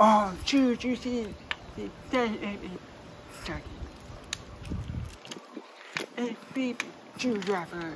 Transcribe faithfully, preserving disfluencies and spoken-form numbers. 哦，这就是在哎哎，哎，baby，这 rapper。